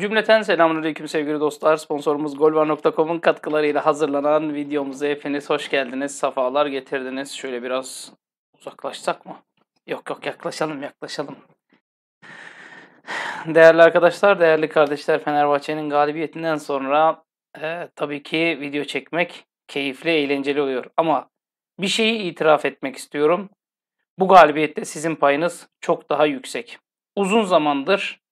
Cümleten selamünaleyküm sevgili dostlar. Sponsorumuz golvar.com'un katkılarıyla hazırlanan videomuza hepiniz hoş geldiniz. Safalar getirdiniz. Şöyle biraz uzaklaşsak mı? Yok yok, yaklaşalım. Değerli arkadaşlar, değerli kardeşler, Fenerbahçe'nin galibiyetinden sonra tabii ki video çekmek keyifli, eğlenceli oluyor. Ama bir şeyi itiraf etmek istiyorum. Bu galibiyette sizin payınız çok daha yüksek. Uzun zamandır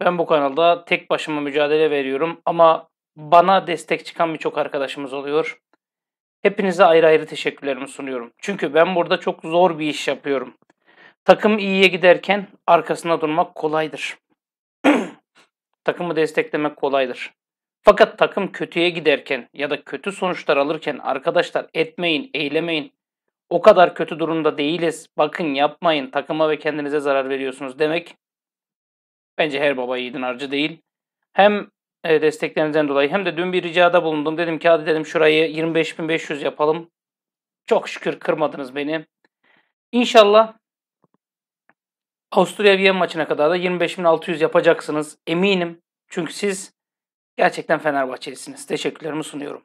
ben bu kanalda tek başıma mücadele veriyorum ama bana destek çıkan birçok arkadaşımız oluyor. Hepinize ayrı ayrı teşekkürlerimi sunuyorum. Çünkü ben burada çok zor bir iş yapıyorum. Takım iyiye giderken arkasına durmak kolaydır. Takımı desteklemek kolaydır. Fakat takım kötüye giderken ya da kötü sonuçlar alırken arkadaşlar etmeyin, eylemeyin. O kadar kötü durumda değiliz. Bakın, yapmayın. Takıma ve kendinize zarar veriyorsunuz demek bence her baba yiğidin harcı değil. Hem desteklerinizden dolayı hem de dün bir ricada bulundum. Dedim ki hadi dedim şurayı 25.500 yapalım. Çok şükür kırmadınız beni. İnşallah Avusturya-Viyana maçına kadar da 25.600 yapacaksınız. Eminim. Çünkü siz gerçekten Fenerbahçelisiniz. Teşekkürlerimi sunuyorum.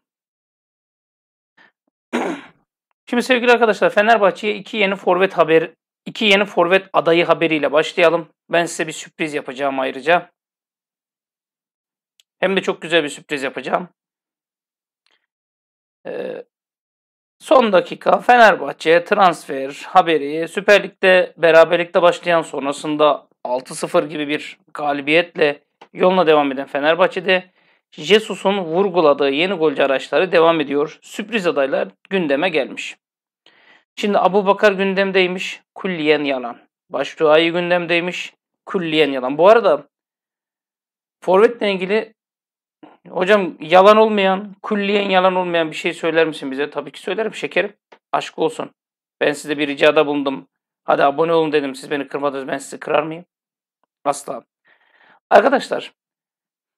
Şimdi sevgili arkadaşlar, Fenerbahçe'ye iki yeni forvet adayı haberiyle başlayalım. Ben size bir sürpriz yapacağım ayrıca. Hem de çok güzel bir sürpriz yapacağım. Son dakika Fenerbahçe transfer haberi. Süper Lig'de beraberlikte başlayan, sonrasında 6-0 gibi bir galibiyetle yoluna devam eden Fenerbahçe'de Jesus'un vurguladığı yeni golcü araçları devam ediyor. Sürpriz adaylar gündeme gelmiş. Şimdi Aboubakar gündemdeymiş, külliyen yalan. Batshuayi gündemdeymiş, külliyen yalan. Bu arada forvetle ilgili hocam yalan olmayan, külliyen yalan olmayan bir şey söyler misin bize? Tabii ki söylerim şekerim. Aşk olsun. Ben size bir ricada bulundum. Hadi abone olun dedim. Siz beni kırmadınız. Ben sizi kırar mıyım? Asla. Arkadaşlar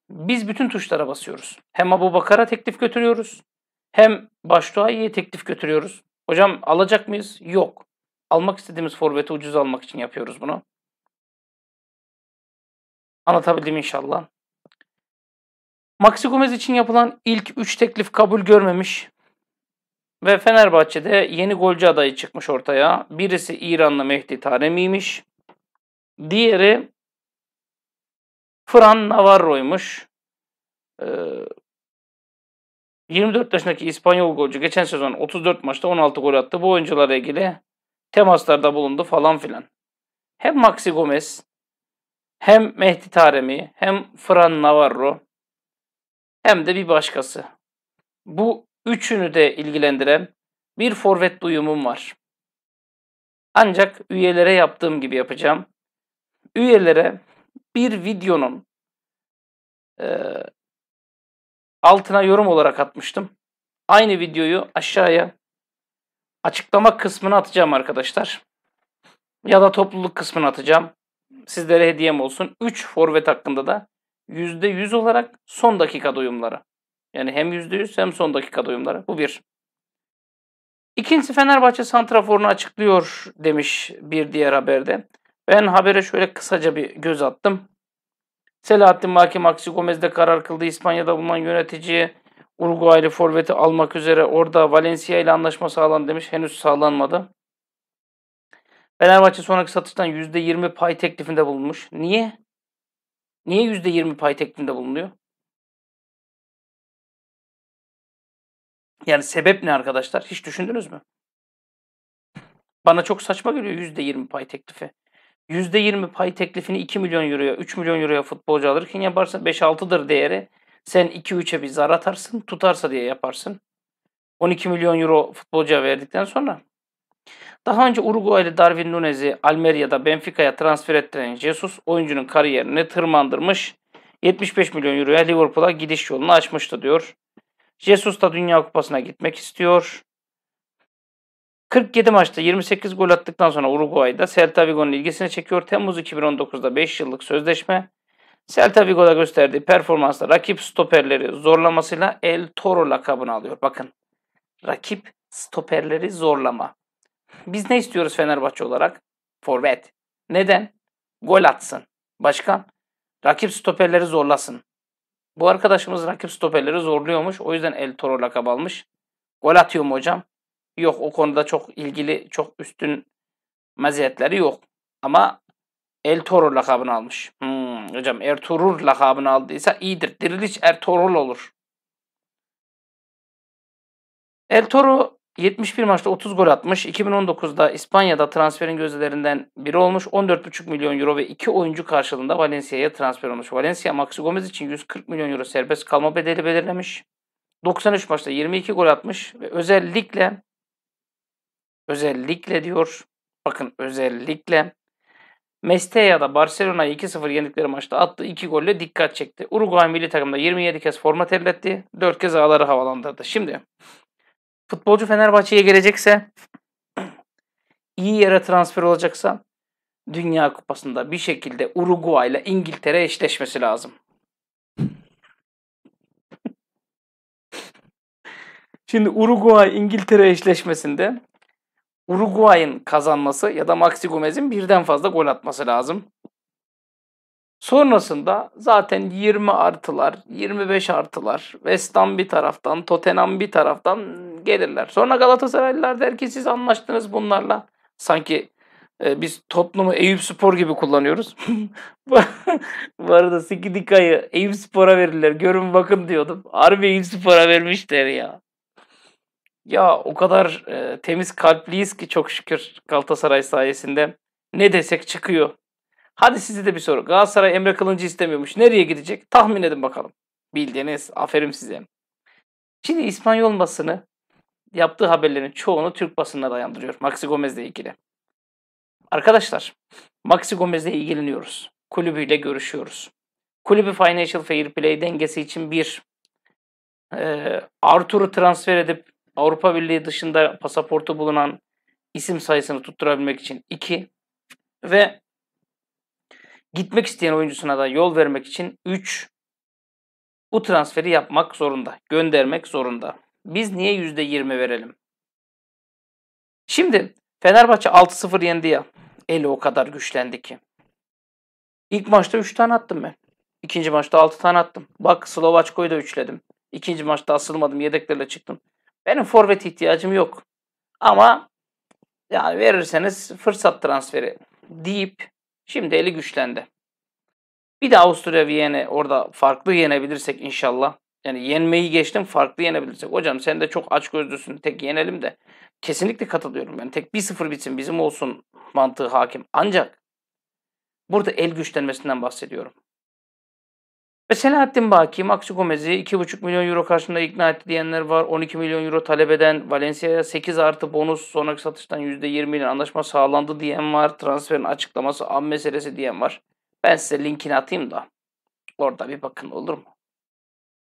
biz bütün tuşlara basıyoruz. Hem Aboubakar'a teklif götürüyoruz. Hem Batshuayi'ye teklif götürüyoruz. Hocam alacak mıyız? Yok. Almak istediğimiz forveti ucuz almak için yapıyoruz bunu. Anlatabildim inşallah. Maxi Gomez için yapılan ilk 3 teklif kabul görmemiş. Ve Fenerbahçe'de yeni golcü adayı çıkmış ortaya. Birisi İranlı Mehdi Taremi'ymiş. Diğeri Fran Navarro'ymuş. 24 yaşındaki İspanyol golcü geçen sezon 34 maçta 16 gol attı. Bu oyuncularla ilgili temaslarda bulundu falan filan. Hem Maxi Gomez, hem Mehdi Taremi, hem Fran Navarro, hem de bir başkası. Bu üçünü de ilgilendiren bir forvet duyumum var. Ancak üyelere yaptığım gibi yapacağım. Üyelere bir videonun altına yorum olarak atmıştım. Aynı videoyu aşağıya açıklama kısmına atacağım arkadaşlar. Ya da topluluk kısmına atacağım. Sizlere hediyem olsun. 3 forvet hakkında da %100 olarak son dakika duyumları. Yani hem %100 hem son dakika duyumları. Bu bir. İkincisi Fenerbahçe santraforunu açıklıyor demiş bir diğer haberde. Ben habere şöyle kısaca bir göz attım. Selahattin Maki, Maxi Gomez'de karar kıldı. İspanya'da bulunan yönetici Uruguaylı forveti almak üzere orada Valencia ile anlaşma sağlandı demiş. Henüz sağlanmadı. Fenerbahçe sonraki satıştan %20 pay teklifinde bulunmuş. Niye? Niye %20 pay teklifinde bulunuyor? Yani sebep ne arkadaşlar? Hiç düşündünüz mü? Bana çok saçma geliyor %20 pay teklifi. %20 pay teklifini 2 milyon euroya, 3 milyon euroya futbolcu alırken yaparsa 5-6'dır değeri. Sen 2-3'e bir zar atarsın, tutarsa diye yaparsın. 12 milyon euro futbolcuya verdikten sonra. Daha önce Uruguaylı Darwin Nunez'i Almeria'da Benfica'ya transfer ettiren Jesus oyuncunun kariyerini tırmandırmış. 75 milyon euroya Liverpool'a gidiş yolunu açmıştı diyor. Jesus da Dünya Kupası'na gitmek istiyor. 47 maçta 28 gol attıktan sonra Uruguay'da Celta Vigo'nun ilgisini çekiyor. Temmuz 2019'da 5 yıllık sözleşme. Celta Vigo'da gösterdiği performansla rakip stoperleri zorlamasıyla El Toro lakabını alıyor. Bakın, rakip stoperleri zorlama. Biz ne istiyoruz Fenerbahçe olarak? Forvet. Neden? Gol atsın. Başkan, Rakip stoperleri zorlasın. Bu arkadaşımız rakip stoperleri zorluyormuş. O yüzden El Toro lakabı almış. Gol atıyor mu hocam? Yok, o konuda çok ilgili, çok üstün meziyetleri yok. Ama El Toro lakabını almış. Hocam Ertuğrul lakabını aldıysa iyidir. Diriliş Ertuğrul olur. El Toro 71 maçta 30 gol atmış. 2019'da İspanya'da transferin gözlerinden biri olmuş. 14,5 milyon euro ve 2 oyuncu karşılığında Valencia'ya transfer olmuş. Valencia Maxi Gomez için 140 milyon euro serbest kalma bedeli belirlemiş. 93 maçta 22 gol atmış ve özellikle diyor. Bakın özellikle Mestalla'da Barcelona'yı 2-0 yendikleri maçta attığı 2 golle dikkat çekti. Uruguay milli takımda 27 kez forma terletti. 4 kez ağları havalandırdı. Şimdi futbolcu Fenerbahçe'ye gelecekse, iyi yere transfer olacaksa Dünya Kupası'nda bir şekilde Uruguay'la İngiltere eşleşmesi lazım. Şimdi Uruguay-İngiltere eşleşmesinde Uruguay'ın kazanması ya da Maxi Gomez'in birden fazla gol atması lazım. Sonrasında zaten 20 artılar, 25 artılar, West Ham bir taraftan, Tottenham bir taraftan gelirler. Sonra Galatasaraylılar der ki siz anlaştınız bunlarla. Sanki biz Tottenham'ı Eyüp Spor gibi kullanıyoruz. Bu arada Sikidika'yı Eyüp Spor'a verirler. Görün bakın diyordum. Harbi Eyüp Spor'a vermişler ya. Ya o kadar temiz kalpliyiz ki çok şükür Galatasaray sayesinde. Ne desek çıkıyor. Hadi size de bir soru. Galatasaray Emre Kılıncı istemiyormuş. Nereye gidecek? Tahmin edin bakalım. Bildiğiniz. Aferin size. Şimdi İspanyol basını yaptığı haberlerin çoğunu Türk basınına dayandırıyor. Maxi Gomez'le ilgili. Arkadaşlar, Maxi Gomez'le ilgileniyoruz. Kulübüyle görüşüyoruz. Kulübü Financial Fair Play dengesi için bir Artur'u transfer edip Avrupa Birliği dışında pasaportu bulunan isim sayısını tutturabilmek için 2 ve gitmek isteyen oyuncusuna da yol vermek için 3 bu transferi yapmak zorunda, göndermek zorunda. Biz niye %20 verelim? Şimdi Fenerbahçe 6-0 yendi ya. Eli o kadar güçlendi ki. İlk maçta 3 tane attım ben. İkinci maçta 6 tane attım. Bak Slovaçko'yu da üçledim. İkinci maçta asılmadım, yedeklerle çıktım. Benim forvet ihtiyacım yok. Ama yani verirseniz fırsat transferi deyip şimdi eli güçlendi. Bir de Avusturya Viyene orada farklı yenebilirsek inşallah. Yani yenmeyi geçtim, farklı yenebilirsek. Hocam sen de çok açgözlüsün, tek yenelim de. Kesinlikle katılıyorum. Yani tek 1-0 bitsin bizim olsun mantığı hakim. Ancak burada el güçlenmesinden bahsediyorum. Ve Selahattin Baki, Maxi Gomez'i 2,5 milyon euro karşılığında ikna etti diyenler var. 12 milyon euro talep eden, Valencia'ya 8 artı bonus, sonraki satıştan %20 ile anlaşma sağlandı diyen var. Transferin açıklaması an meselesi diyen var. Ben size linkini atayım da orada bir bakın, olur mu?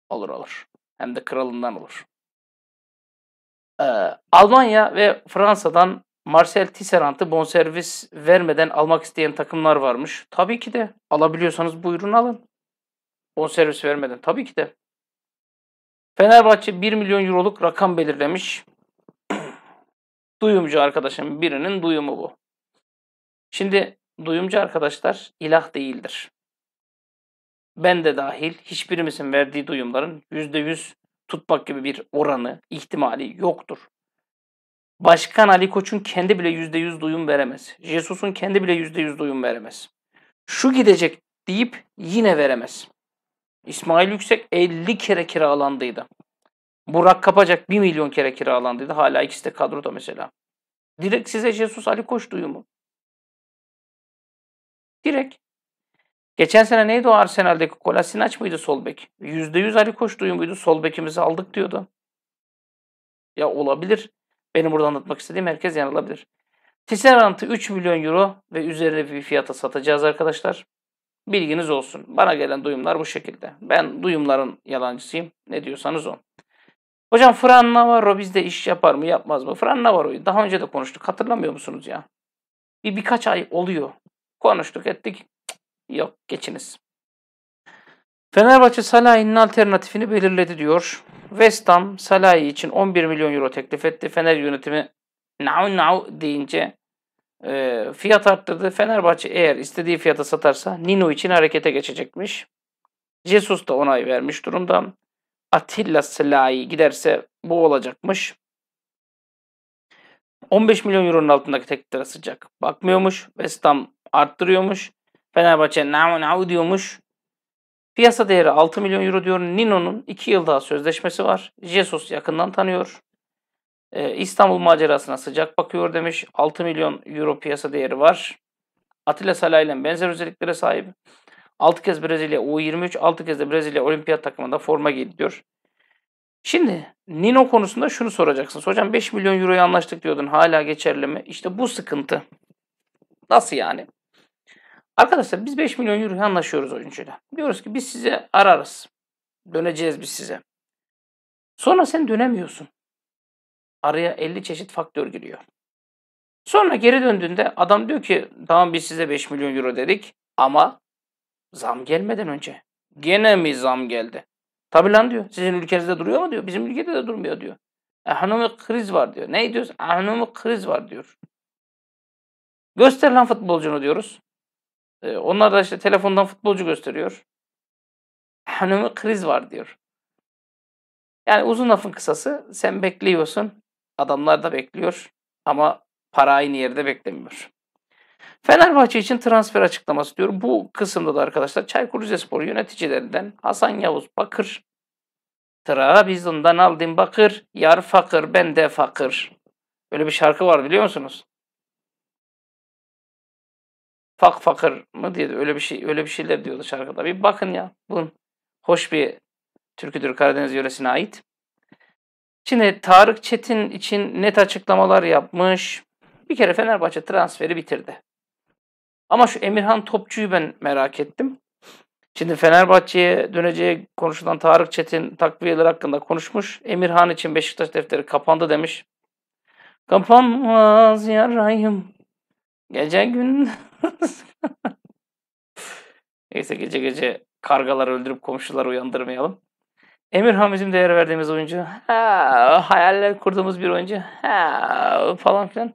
Olur. Hem de kralından olur. Almanya ve Fransa'dan Marcel Tisserand'ı bonservis vermeden almak isteyen takımlar varmış. Tabii ki de alabiliyorsanız buyurun alın. Bonservis vermeden tabii ki de. Fenerbahçe 1 milyon euroluk rakam belirlemiş. Duyumcu arkadaşım birinin duyumu bu. Şimdi duyumcu arkadaşlar ilah değildir. Ben de dahil hiçbirimizin verdiği duyumların %100 tutmak gibi bir oranı, ihtimali yoktur. Başkan Ali Koç'un kendi bile %100 duyum veremez. Jesus'un kendi bile %100 duyum veremez. Şu gidecek deyip yine veremez. İsmail Yüksek 50 kere kiralandıydı. Burak Kapacak 1 milyon kere kiralandıydı. Hala ikisi de kadroda mesela. Direkt size Jesus Ali Koç duyumu. Direkt. Geçen sene neydi o Arsenal'deki Kolasinac mıydı sol bek? %100 Ali Koç duyumuydu. Sol bekimizi aldık diyordu. Ya olabilir. Benim burada anlatmak istediğim herkes yanılabilir. Tisserand'ı 3 milyon euro ve üzerine bir fiyata satacağız arkadaşlar. Bilginiz olsun. Bana gelen duyumlar bu şekilde. Ben duyumların yalancısıyım. Ne diyorsanız o. Hocam Fran Navarro bizde iş yapar mı yapmaz mı? Fran Navarro'yu daha önce de konuştuk. Hatırlamıyor musunuz ya? Birkaç ay oluyor. Konuştuk ettik. Yok geçiniz. Fenerbahçe Salahi'nin alternatifini belirledi diyor. West Ham Salahi için 11 milyon euro teklif etti. Fener yönetimi nau deyince Fiyat arttırdı. Fenerbahçe eğer istediği fiyata satarsa Nino için harekete geçecekmiş. Jesus da onay vermiş durumda. Atilla Salahi giderse bu olacakmış. 15 milyon euronun altındaki tekliflere sıcak bakmıyormuş. West Ham arttırıyormuş. Fenerbahçe now diyormuş. Piyasa değeri 6 milyon euro diyor. Nino'nun 2 yıl daha sözleşmesi var. Jesus yakından tanıyor. İstanbul macerasına sıcak bakıyor demiş. 6 milyon euro piyasa değeri var. Atilla Salahi ile benzer özelliklere sahip. 6 kez Brezilya U23, 6 kez de Brezilya olimpiyat takımında forma giydi diyor. Şimdi Nino konusunda şunu soracaksınız. Hocam 5 milyon euroya anlaştık diyordun. Hala geçerli mi? İşte bu sıkıntı. Nasıl yani? Arkadaşlar biz 5 milyon euroya anlaşıyoruz oyuncuyla. Diyoruz ki biz size ararız. Döneceğiz biz size. Sonra sen dönemiyorsun. Araya 50 çeşit faktör giriyor. Sonra geri döndüğünde adam diyor ki tamam biz size 5 milyon euro dedik ama zam gelmeden önce. Gene mi zam geldi? Tabii lan diyor. Sizin ülkenizde duruyor mu diyor. Bizim ülkede de durmuyor diyor. Ekonomik kriz var diyor. Ne diyoruz? Ekonomik kriz var diyor. Göster lan futbolcunu diyoruz. Onlar da işte telefondan futbolcu gösteriyor. Ekonomik kriz var diyor. Yani uzun lafın kısası sen bekliyorsun. Adamlar da bekliyor. Ama para aynı yerde beklemiyor. Fenerbahçe için transfer açıklaması diyor. Bu kısımda da arkadaşlar Çaykur Rizespor yöneticilerinden Hasan Yavuz Bakır. Trabzon'dan aldım Bakır. Yar fakir ben de fakir. Böyle bir şarkı var biliyor musunuz? Fak fakir mı diyordu. Öyle bir şeyler diyordu şarkıda. Bir bakın ya. Bunun hoş bir türküdür Karadeniz yöresine ait. Şimdi Tarık Çetin için net açıklamalar yapmış. Bir kere Fenerbahçe transferi bitirdi. Ama şu Emirhan Topçu'yu ben merak ettim. Şimdi Fenerbahçe'ye döneceği konuşulan Tarık Çetin takviyeler hakkında konuşmuş. Emirhan için Beşiktaş defteri kapandı demiş. Kapanmaz yarayım. Gece gün. Neyse gece kargaları öldürüp komşuları uyandırmayalım. Emirhan bizim değer verdiğimiz oyuncu. Hayaller kurduğumuz bir oyuncu. Falan filan.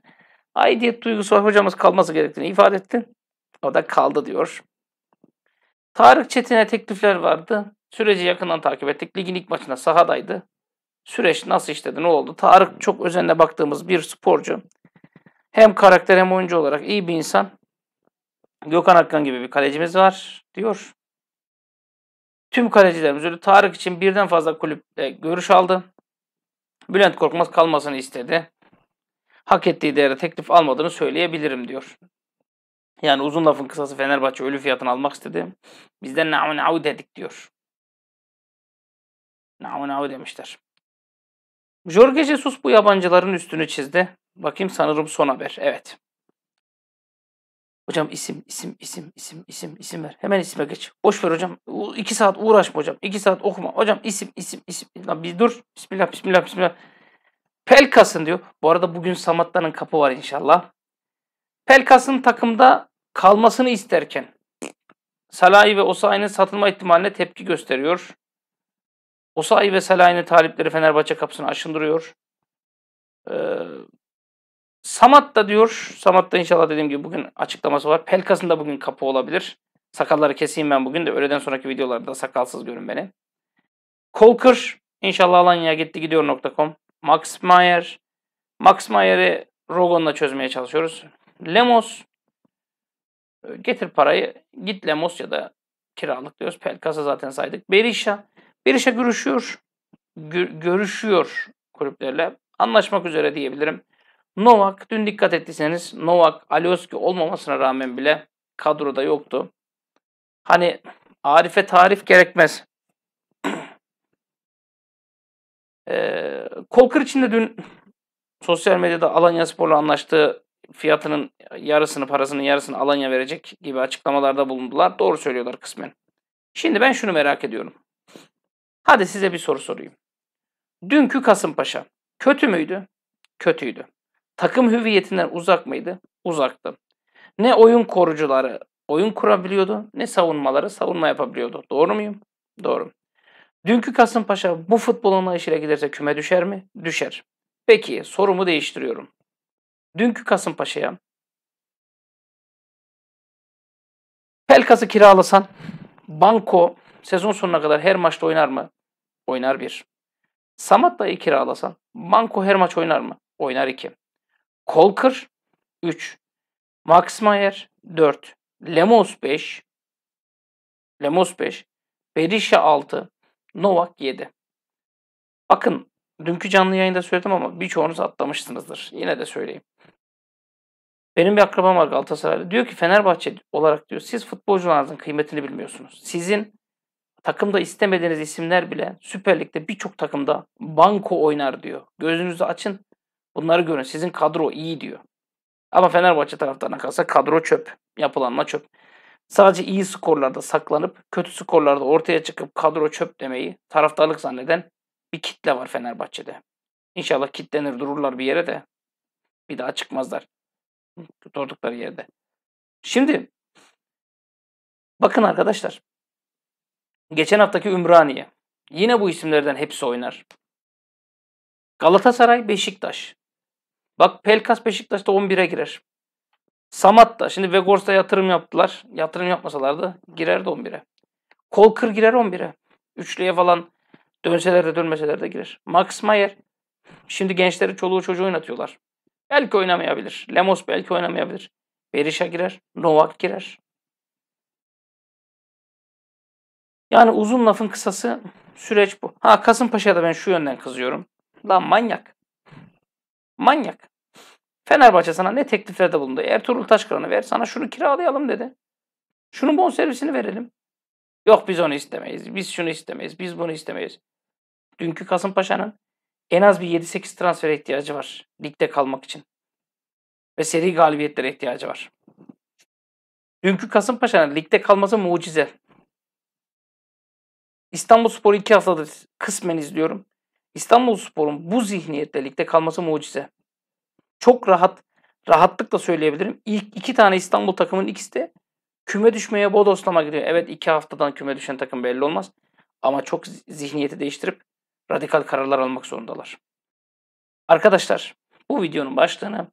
Aidiyet duygusu var hocamız kalması gerektiğini ifade etti. O da kaldı diyor. Tarık Çetin'e teklifler vardı. Süreci yakından takip ettik. Ligin ilk maçında sahadaydı. Süreç nasıl işledi, ne oldu? Tarık çok özenle baktığımız bir sporcu. Hem karakter hem oyuncu olarak iyi bir insan. Gökhan Akkan gibi bir kalecimiz var diyor. Tüm kalecilerimiz öyle. Tarık için birden fazla kulüple görüş aldı. Bülent Korkmaz kalmasını istedi. Hak ettiği değere teklif almadığını söyleyebilirim diyor. Yani uzun lafın kısası Fenerbahçe ölü fiyatını almak istedi. Bizden na'u dedik diyor. Na'u demişler. Jorge Jesus bu yabancıların üstünü çizdi. Bakayım sanırım son haber. Evet. Hocam isim ver. Hemen isme geç. Boş ver hocam. 2 saat uğraşma hocam. 2 saat okuma. Hocam isim. Lan bir dur. Bismillah. Pelkas'ın diyor. Bu arada bugün Samatta'nın kapı var inşallah. Pelkas'ın takımda kalmasını isterken Salahi ve Osayi'nin satılma ihtimaline tepki gösteriyor. Osayi ve Salahi'nin talipleri Fenerbahçe kapısını aşındırıyor. Samatta diyor. Samatta inşallah dediğim gibi bugün açıklaması var. Pelkas'ın da bugün kapı olabilir. Sakalları keseyim ben bugün de. Öğleden sonraki videolarda sakalsız görün beni. Kolker inşallah Alanya'ya gitti gidiyor.com. Max Meyer'i Rogon'la çözmeye çalışıyoruz. Lemos getir parayı git Lemos ya da kiralık diyoruz. Pelkas'ı zaten saydık. Berisha görüşüyor kulüplerle. Anlaşmak üzere diyebilirim. Novak dün dikkat ettiyseniz Novak Alioski olmamasına rağmen bile kadroda yoktu. Hani Arif'e tarif gerekmez. Kolker için de dün sosyal medyada Alanyaspor'la anlaştığı fiyatının yarısını, parasının yarısını Alanya verecek gibi açıklamalarda bulundular. Doğru söylüyorlar kısmen. Şimdi ben şunu merak ediyorum. Hadi size bir soru sorayım. Dünkü Kasımpaşa kötü müydü? Kötüydü. Takım hüviyetinden uzak mıydı? Uzaktı. Ne oyun korucuları oyun kurabiliyordu, ne savunmaları savunma yapabiliyordu. Doğru muyum? Doğru. Dünkü Kasımpaşa bu futbol anlayışıyla giderse küme düşer mi? Düşer. Peki sorumu değiştiriyorum. Dünkü Kasımpaşa'ya Pelkas'ı kiralasan Banko sezon sonuna kadar her maçta oynar mı? Oynar 1. Samatta'yı kiralasan Banko her maç oynar mı? Oynar 2. Kolker 3. Max Meyer 4. Lemos 5. Berisha 6. Novak 7. Bakın dünkü canlı yayında söyledim ama birçoğunuz atlamışsınızdır. Yine de söyleyeyim. Benim bir akrabam var Galatasaraylı. Diyor ki Fenerbahçe olarak diyor siz futbolcularınızın kıymetini bilmiyorsunuz. Sizin takımda istemediğiniz isimler bile Süper Lig'de birçok takımda banko oynar diyor. Gözünüzü açın bunları görün. Sizin kadro iyi diyor. Ama Fenerbahçe taraftarına kalsa kadro çöp. Yapılanma çöp. Sadece iyi skorlarda saklanıp kötü skorlarda ortaya çıkıp kadro çöp demeyi taraftarlık zanneden bir kitle var Fenerbahçe'de. İnşallah kitlenir dururlar bir yere de bir daha çıkmazlar. Durdukları yerde. Şimdi bakın arkadaşlar. Geçen haftaki Ümraniye. Yine bu isimlerden hepsi oynar. Galatasaray, Beşiktaş. Bak Pelkas Beşiktaş'ta 11'e girer. Samatta. Şimdi Vegors'ta yatırım yaptılar. Yatırım yapmasalardı girerdi 11'e. Kolker girer 11'e. Üçlüye falan dönseler de dönmeseler de girer. Max Meyer. Şimdi gençleri çoluğu çocuğu oynatıyorlar. Belki oynamayabilir. Lemos belki oynamayabilir. Berisha girer. Novak girer. Yani uzun lafın kısası süreç bu. Ha Kasımpaşa'da ben şu yönden kızıyorum. Lan manyak. Manyak. Fenerbahçe sana ne tekliflerde bulundu? Ertuğrul Taşkıran'ı ver sana şunu kiralayalım dedi. Şunun bonservisini verelim. Yok biz onu istemeyiz. Biz şunu istemeyiz. Biz bunu istemeyiz. Dünkü Kasımpaşa'nın en az bir 7-8 transfere ihtiyacı var. Ligde kalmak için. Ve seri galibiyetlere ihtiyacı var. Dünkü Kasımpaşa'nın ligde kalması mucize. İstanbulspor'u 2 haftadır kısmen izliyorum. İstanbulspor'un bu zihniyetle ligde kalması mucize. Çok rahatlıkla söyleyebilirim. İlk 2 tane İstanbul takımının ikisi de küme düşmeye bodoslama gidiyor. Evet 2 haftadan küme düşen takım belli olmaz. Ama çok zihniyeti değiştirip radikal kararlar almak zorundalar. Arkadaşlar bu videonun başlığını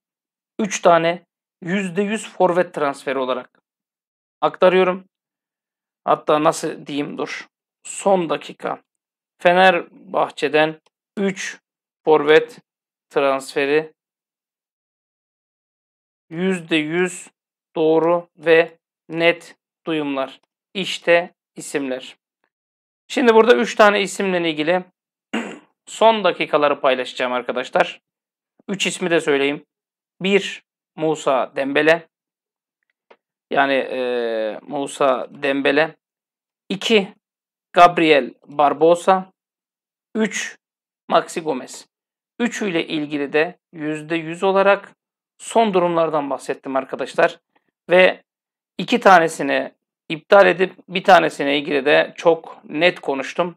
3 tane %100 forvet transferi olarak aktarıyorum. Hatta nasıl diyeyim dur. Son dakika Fenerbahçe'den 3 forvet transferi %100 doğru ve net duyumlar. İşte isimler. Şimdi burada 3 tane isimle ilgili son dakikaları paylaşacağım arkadaşlar. 3 ismi de söyleyeyim. 1. Moussa Dembele. Yani Moussa Dembele. 2. Gabriel Barbosa. 3. Maxi Gomez. Üçüyle ilgili de %100 olarak son durumlardan bahsettim arkadaşlar. Ve 2 tanesini iptal edip bir tanesine ilgili de çok net konuştum.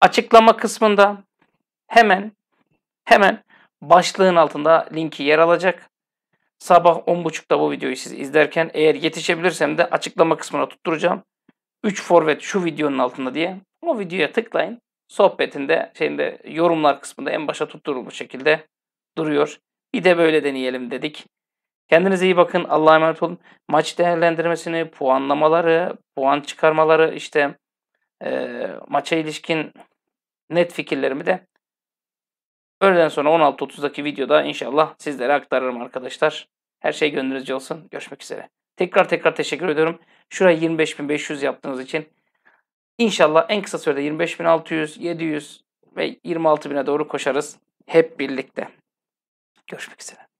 Açıklama kısmında hemen başlığın altında linki yer alacak. Sabah 10.30'da bu videoyu siz izlerken eğer yetişebilirsem de açıklama kısmına tutturacağım. 3 forvet şu videonun altında diye o videoya tıklayın. Sohbetinde yorumlar kısmında en başa tutturulmuş şekilde duruyor. Bir de böyle deneyelim dedik. Kendinize iyi bakın. Allah'a emanet olun. Maç değerlendirmesini, puanlamaları, puan çıkarmaları işte maça ilişkin net fikirlerimi de öğleden sonra 16.30'daki videoda inşallah sizlere aktarırım arkadaşlar. Her şey gönlünüzce olsun. Görüşmek üzere. Tekrar teşekkür ediyorum. Şurayı 25.500 yaptığınız için inşallah en kısa sürede 25.600, 700 ve 26.000'e doğru koşarız hep birlikte. Görüşmek üzere.